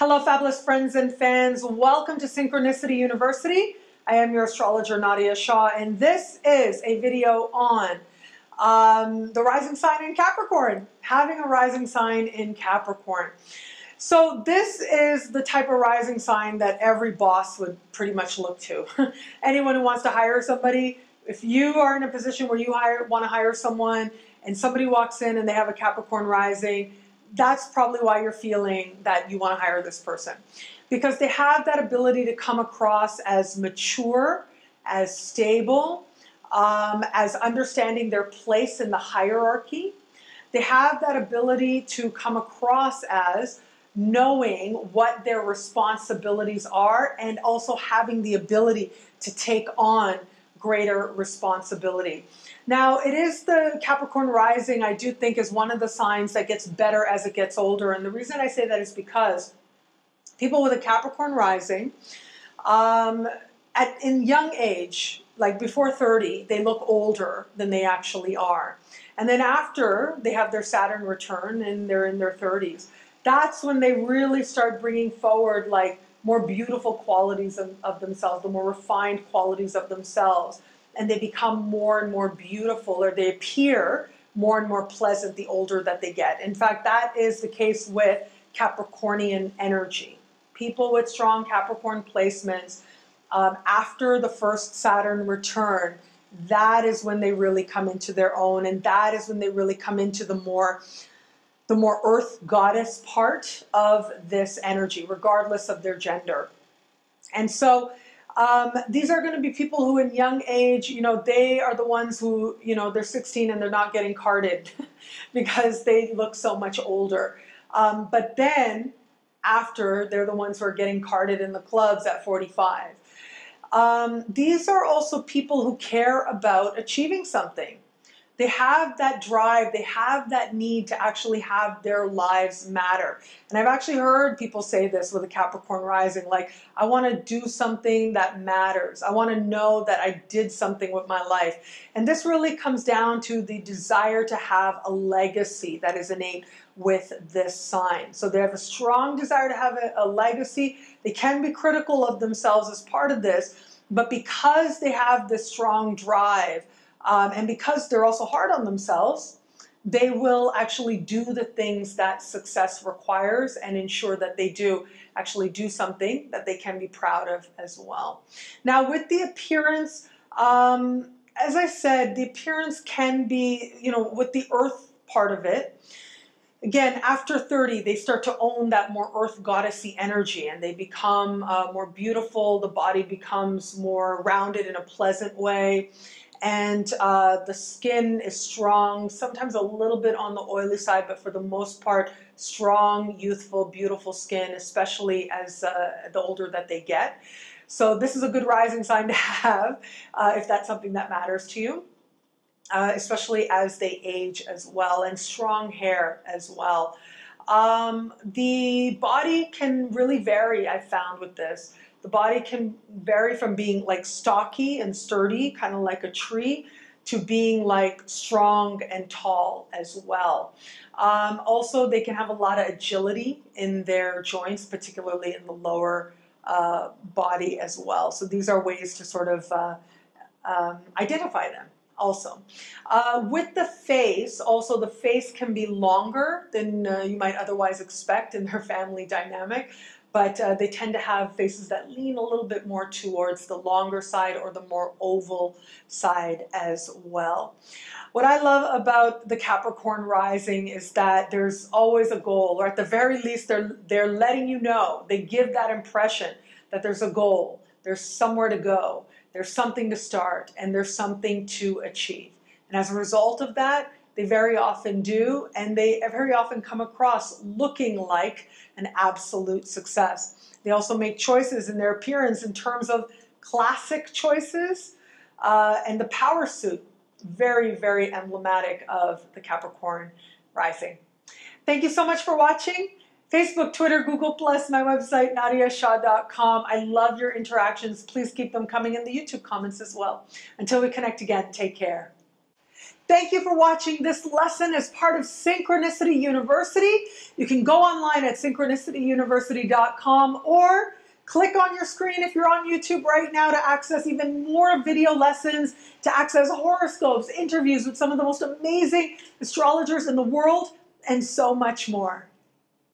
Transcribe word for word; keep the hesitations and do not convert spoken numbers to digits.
Hello, fabulous friends and fans. Welcome to Synchronicity University. I am your astrologer, Nadiya Shah, and this is a video on um, the rising sign in Capricorn, having a rising sign in Capricorn. So this is the type of rising sign that every boss would pretty much look to. Anyone who wants to hire somebody, if you are in a position where you hire, want to hire someone and somebody walks in and they have a Capricorn rising, that's probably why you're feeling that you want to hire this person, because they have that ability to come across as mature, as stable, um, as understanding their place in the hierarchy. They have that ability to come across as knowing what their responsibilities are and also having the ability to take on greater responsibility. Now, it is the Capricorn rising, I do think, is one of the signs that gets better as it gets older. And the reason I say that is because people with a Capricorn rising, um, at, in young age, like before thirty, they look older than they actually are. And then after they have their Saturn return and they're in their thirties, that's when they really start bringing forward like more beautiful qualities of, of themselves, the more refined qualities of themselves, and they become more and more beautiful, or they appear more and more pleasant the older that they get. In fact, that is the case with Capricornian energy. People with strong Capricorn placements, um, after the first Saturn return, that is when they really come into their own, and that is when they really come into the more the more earth goddess part of this energy, regardless of their gender. And so um, these are going to be people who in young age, you know, they are the ones who, you know, they're sixteen and they're not getting carded because they look so much older. Um, but then after, they're the ones who are getting carded in the clubs at forty-five. Um, these are also people who care about achieving something. They have that drive, they have that need to actually have their lives matter. And I've actually heard people say this with a Capricorn rising, like, I want to do something that matters. I want to know that I did something with my life. And this really comes down to the desire to have a legacy that is innate with this sign. So they have a strong desire to have a, a legacy. They can be critical of themselves as part of this, but because they have this strong drive, Um, and because they're also hard on themselves, they will actually do the things that success requires and ensure that they do actually do something that they can be proud of as well. Now, with the appearance, um, as I said, the appearance can be, you know, with the earth part of it. Again, after thirty, they start to own that more earth goddessy energy, and they become uh, more beautiful. The body becomes more rounded in a pleasant way. And uh, the skin is strong, sometimes a little bit on the oily side, but for the most part, strong, youthful, beautiful skin, especially as uh, the older that they get. So this is a good rising sign to have uh, if that's something that matters to you, uh, especially as they age as well, and strong hair as well. Um, the body can really vary, I found, with this. The body can vary from being like stocky and sturdy, kind of like a tree, to being like strong and tall as well. Um, also, they can have a lot of agility in their joints, particularly in the lower uh, body as well. So these are ways to sort of uh, um, identify them also. Uh, with the face, also the face can be longer than uh, you might otherwise expect in their family dynamic. But uh, they tend to have faces that lean a little bit more towards the longer side or the more oval side as well. What I love about the Capricorn rising is that there's always a goal, or at the very least, they're, they're letting you know. They give that impression that there's a goal, there's somewhere to go, there's something to start, and there's something to achieve. And as a result of that, they very often do, and they very often come across looking like an absolute success. They also make choices in their appearance in terms of classic choices, uh, and the power suit, very, very emblematic of the Capricorn rising. Thank you so much for watching. Facebook, Twitter, Google plus, my website, nadiya shah dot com. I love your interactions. Please keep them coming in the YouTube comments as well. Until we connect again, take care. Thank you for watching this lesson as part of Synchronicity University. You can go online at synchronicity university dot com or click on your screen if you're on YouTube right now to access even more video lessons, to access horoscopes, interviews with some of the most amazing astrologers in the world, and so much more.